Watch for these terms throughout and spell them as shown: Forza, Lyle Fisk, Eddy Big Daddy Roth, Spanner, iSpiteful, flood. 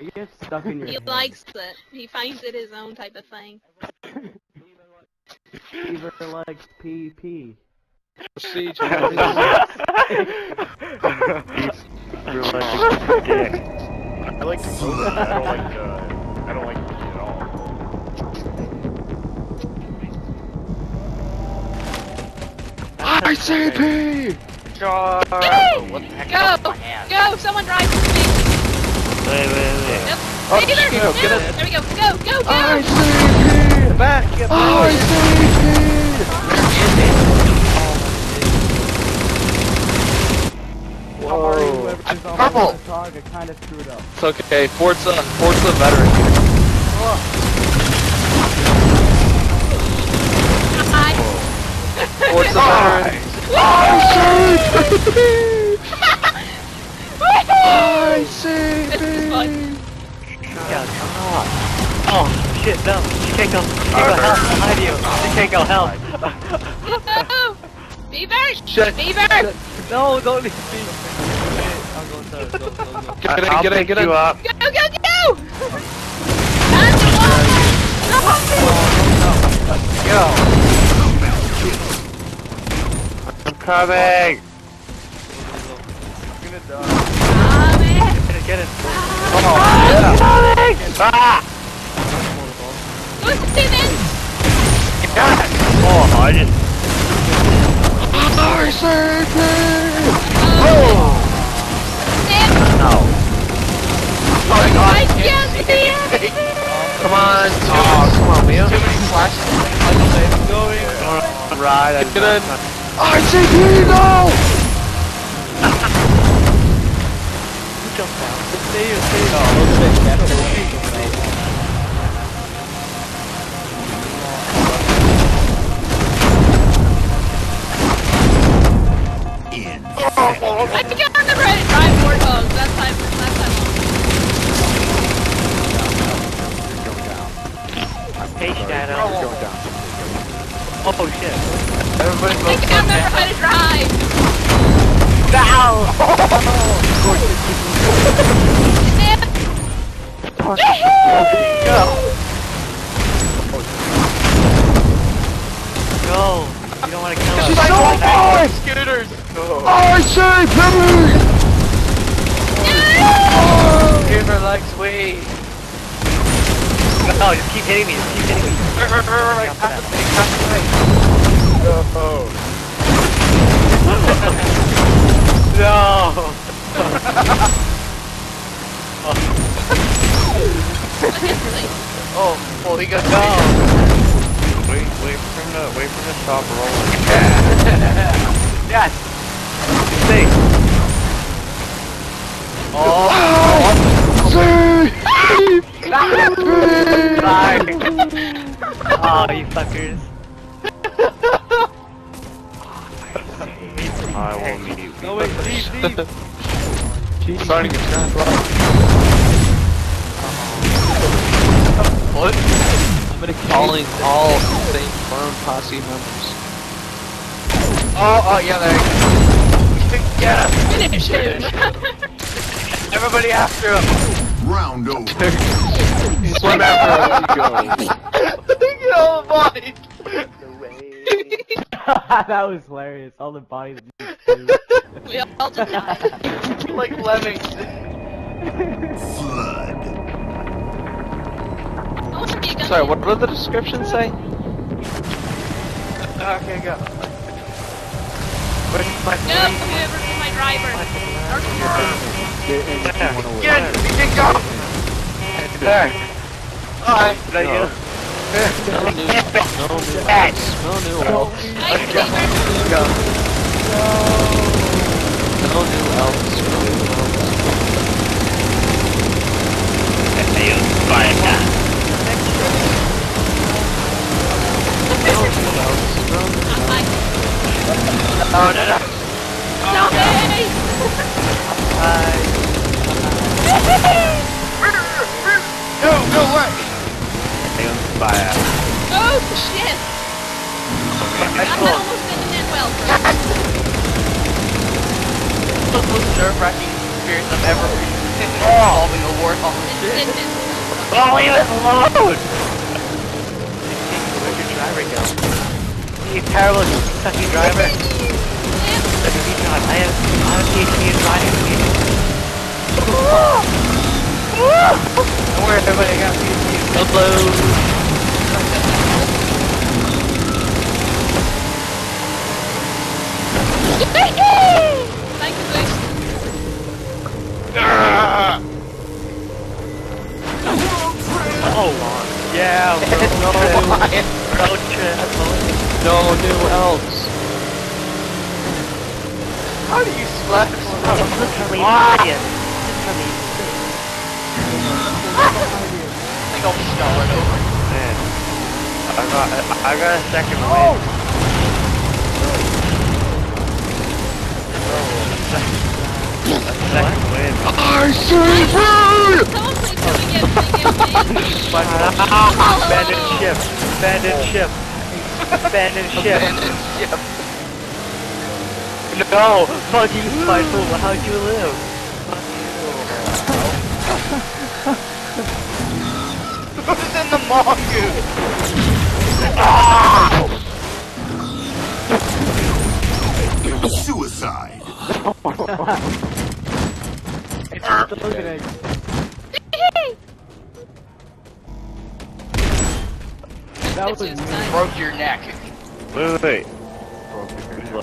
He gets stuck in your He head. Likes it. He finds it his own type of thing. Beaver likes PP. Procedure. Beaver likes dick. I like to do that. I don't like pee at all. I say pee! God! What the heck? Go! Go! Someone drives me! Wait. Nope. Oh, Beaver! No! There we go! Go! I say pee! Back, yeah, I see you! Whoa. Purple! I kind of screwed up. It's okay, Forza veteran. Hi. Forza veteran. I see! Yeah, come on. Oh. Shit, no, she can't go help behind you. She can't go help. No! Beaver! Shit! Beaver! No, don't leave me. I'll go third. Go. Get in. Go! That's the wall! No! Go! I'm coming! I'm gonna die. Get it. Come on. I'm coming! Ah! Oh, I didn't. Sorry, sir. Oh. No. Oh my God. Come on. Oh, come on, Leo. Too many flashes. I'm going. All right. I'm gonna. I see you now. Jump down. Let's see. I think I'm gonna try to drive more dogs. That's time. You're going down. I'm patient at all. You're going down. Oh shit. Everybody's I think I'm gonna try to drive. Ow! Go! You don't want to kill us. She's so far! Scooters! Oh. I say pee! No! Beaver likes weed. No, just keep hitting me, Right, pass the thing. No! Oh, well he got down. Wait for him to stop rolling. Yes! Thing. Oh! Oh, you fuckers! I will meet you. No way! Leave! Starting to get turned off. What? I'm gonna calling all St. Firm posse members. Oh! Yeah, there you go. Yeah! Finish him! Everybody after him! Round over. Swim after him. Get all the bodies! That was hilarious. All the bodies. We all just died. Like lemmings. Flood. Sorry, what did the description say? Okay, go. Where's my driver? Where's my driver? Get it! We can go! There! Alright! No new elves. Oh no! Stop it! No way! Fire. Oh shit! I'm almost getting in well. That's the most nerve-wracking experience I've ever been involved in a war. Oh, leave it alone! Where'd your driver go? You terrible, sucky driver. I have honestly seen driving people. Don't worry, everybody, I got you. Hello. Yeah, no new elves. How do you slack? It's literally obvious. I think I'll stall it over. Man, I got a second win. A second win. I see food! Abandoned ship! Abandoned ship! Abandoned ship! No! Fuck you, Spiteful! How'd you live? Who's in the mongoose? Suicide! It's just a looking egg. That was broke your neck. Wait. Broke your neck.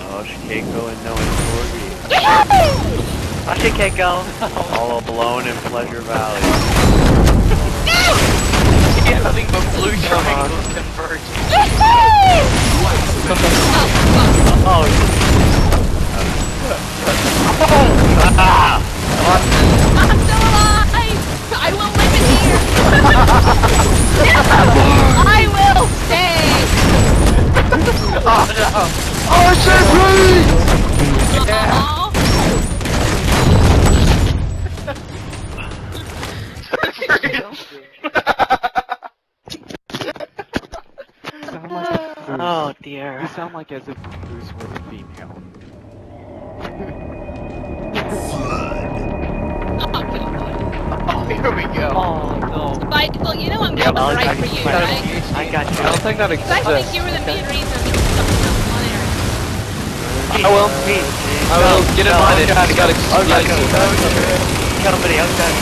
Oh, she can't go in knowing Corgi. Oh, she can't go. All alone in Pleasure Valley. She had nothing but blue triangles converging. I'm still alive! I will live in here! I will stay! Oh no! Oh shit, please! Yeah. Oh dear. You sound like as if Bruce were a female. Oh, here we go. Oh no. Well, you know I'm doing what's right for you, right? I got you. I don't think that exists. I think you were the main reason something was on air. I will get invited. I got excited. Somebody else got it.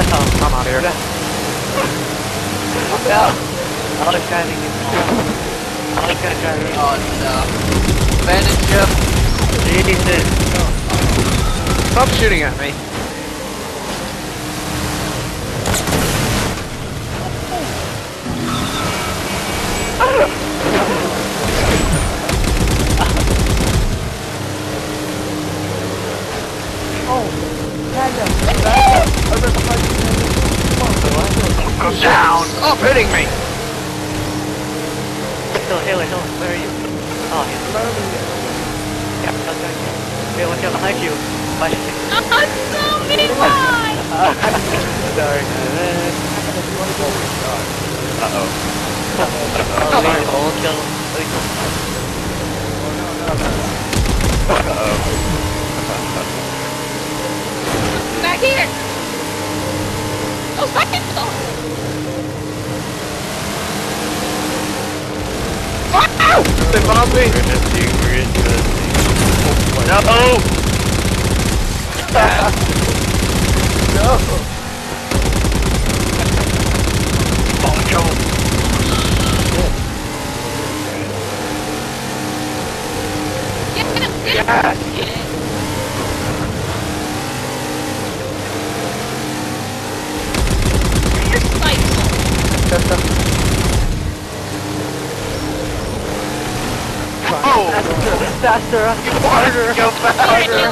No, I'm out here. No. I was driving you. I was gonna drive you. Oh no. Abandoned ship. Jesus. Stop shooting at me. Down! Stop hitting me! Hillary, where are you? Oh, he's burning you. Yeah, watch out behind you. I'm so many times! Sorry. Uh-oh. Back here! Oh, fucking dog! They bombed me! We're in the No! No! Oh, Joel! Get him! You're spiteful! Faster! Harder! Go faster!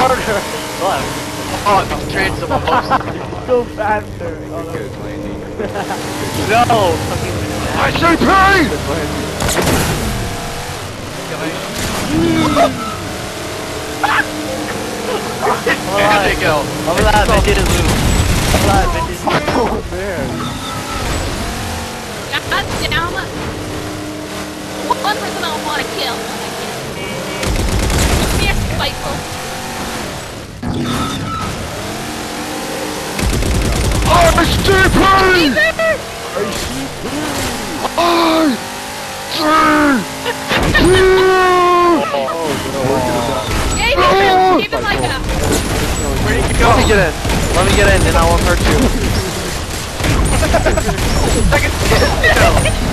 Harder! Oh, I'm trained so fast! Go faster! No! I say pain! There they go! I'm alive, I did a loop! I'm alive, I did a loop! Oh, man! Down! One person I want to kill. Yes, Spiteful. Let me get in. Let me get in and I won't hurt you.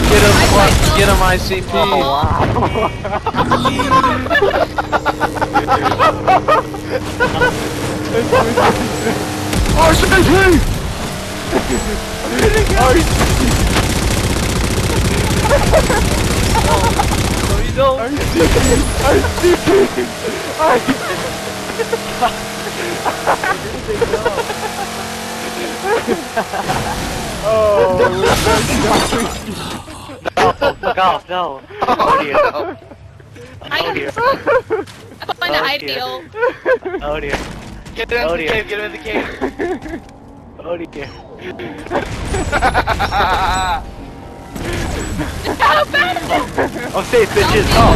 Get him, get him, ICP. Oh, wow. RCP! No, you don't. RCP! Oh, no, God, no. Oh dear, no. Oh dear. Oh dear. Oh dear. Get him in the cave, get him in the cave. Oh dear. I'm safe, bitches. Oh.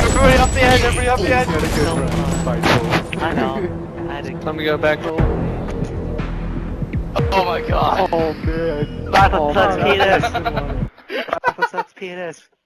Everybody up the edge, everybody up the edge! I know, I think. Let me go back. Oh my god. Oh man. Battle sucks penis.